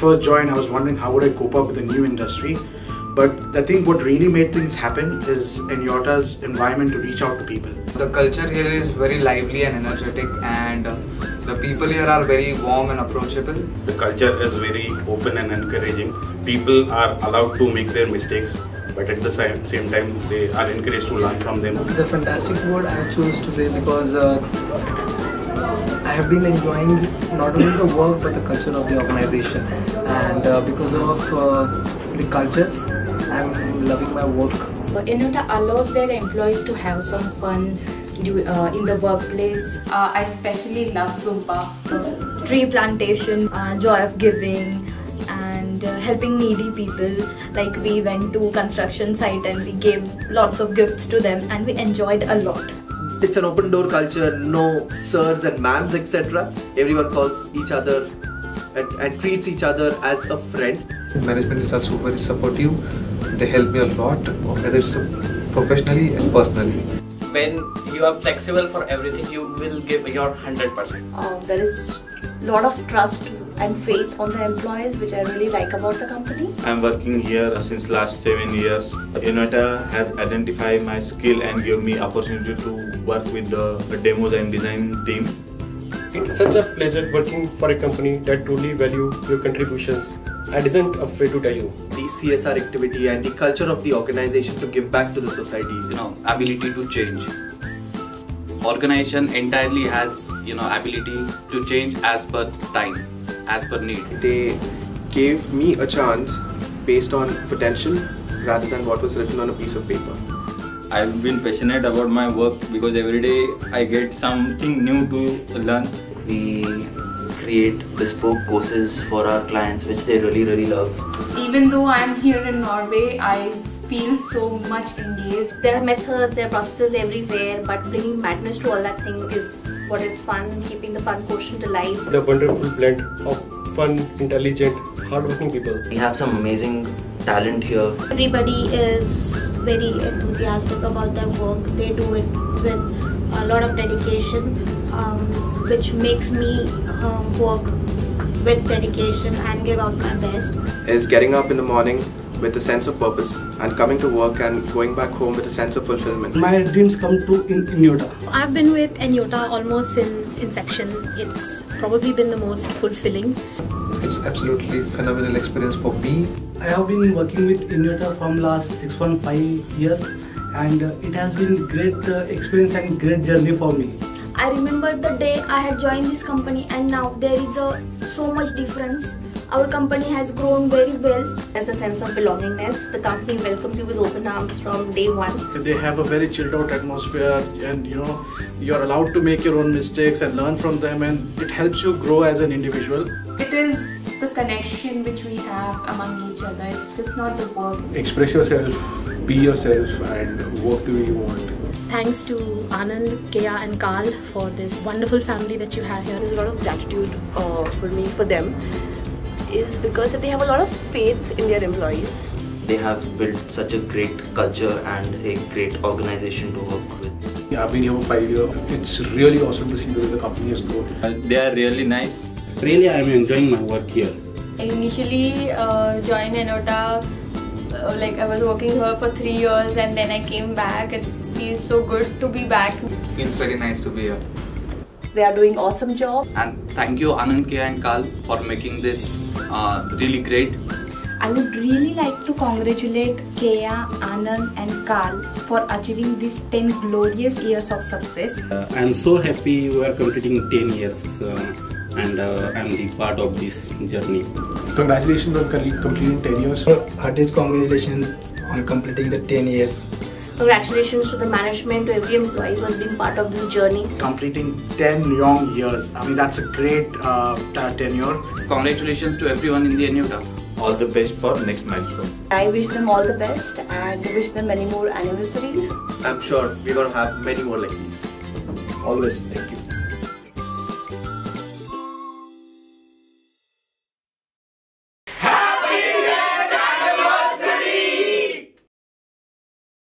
first joined, I was wondering how would I cope up with a new industry. But I think what really made things happen is eNyota's environment to reach out to people. The culture here is very lively and energetic, and the people here are very warm and approachable. The culture is very open and encouraging. People are allowed to make their mistakes, but at the same time they are encouraged to learn from them. The fantastic word I choose to say, because I have been enjoying not only the work but the culture of the organization, and because of the culture I'm loving my work. eNyota allows their employees to have some fun in the workplace. I especially love Zumba Tree plantation, joy of giving, and helping needy people. Like, we went to construction site and we gave lots of gifts to them, and we enjoyed a lot. It's an open door culture, no sirs and ma'ams etc. Everyone calls each other and treats each other as a friend. Management is also very supportive. They help me a lot, whether it's professionally and personally. When you are flexible for everything, you will give your 100%. There is a lot of trust and faith on the employees, which I really like about the company. I'm working here since last 7 years. eNyota has identified my skill and gave me opportunity to work with the demos and design team. It's such a pleasure working for a company that truly value your contributions. I isn't afraid to tell you. The CSR activity and the culture of the organization to give back to the society. Ability to change. Organization entirely has, ability to change as per time, as per need. They gave me a chance based on potential rather than what was written on a piece of paper. I've been passionate about my work because every day I get something new to learn. We create bespoke courses for our clients, which they really love. Even though I'm here in Norway, I feel so much engaged. There are methods, there are processes everywhere, but bringing madness to all that thing is what is fun, keeping the fun quotient alive. The wonderful blend of fun, intelligent, hardworking people. We have some amazing talent here. Everybody is very enthusiastic about their work. They do it with a lot of dedication, which makes me work with dedication and give out my best. Is getting up in the morning with a sense of purpose and coming to work and going back home with a sense of fulfillment. My dreams come true in eNyota. I've been with eNyota almost since inception. It's probably been the most fulfilling. It's absolutely phenomenal experience for me. I have been working with eNyota from last 6.5 years. And it has been great experience and great journey for me. I remember the day I had joined this company, and now there is so much difference. Our company has grown very well. There's a sense of belongingness. The company welcomes you with open arms from day one. They have a very chilled out atmosphere, and you're allowed to make your own mistakes and learn from them, and it helps you grow as an individual. It is the connection which we have among each other. It's just not the work. Express yourself. Be yourself and work the way you want. Thanks to Anand, Kia and Karl for this wonderful family that you have here. There's a lot of gratitude for me, for them, is because they have a lot of faith in their employees. They have built such a great culture and a great organization to work with. Yeah, I've been here for 5 years. It's really awesome to see the way the company has grown. They are really nice. Really, I'm enjoying my work here. I initially joined eNyota. Like, I was working here for 3 years and then I came back. It feels so good to be back. It feels very nice to be here. They are doing awesome job. And thank you Anand, Kia and Karl for making this really great. I would really like to congratulate Kia, Anand and Karl for achieving these 10 glorious years of success. I am so happy you are completing 10 years. I am the part of this journey. Congratulations on completing 10 years. Heartiest congratulations on completing the 10 years. Congratulations to the management, to every employee who has been part of this journey. Completing 10 long years. I mean, that's a great tenure. Congratulations to everyone in the eNyota. All the best for the next milestone. I wish them all the best and wish them many more anniversaries. I'm sure we're going to have many more like these. Always. Thank you.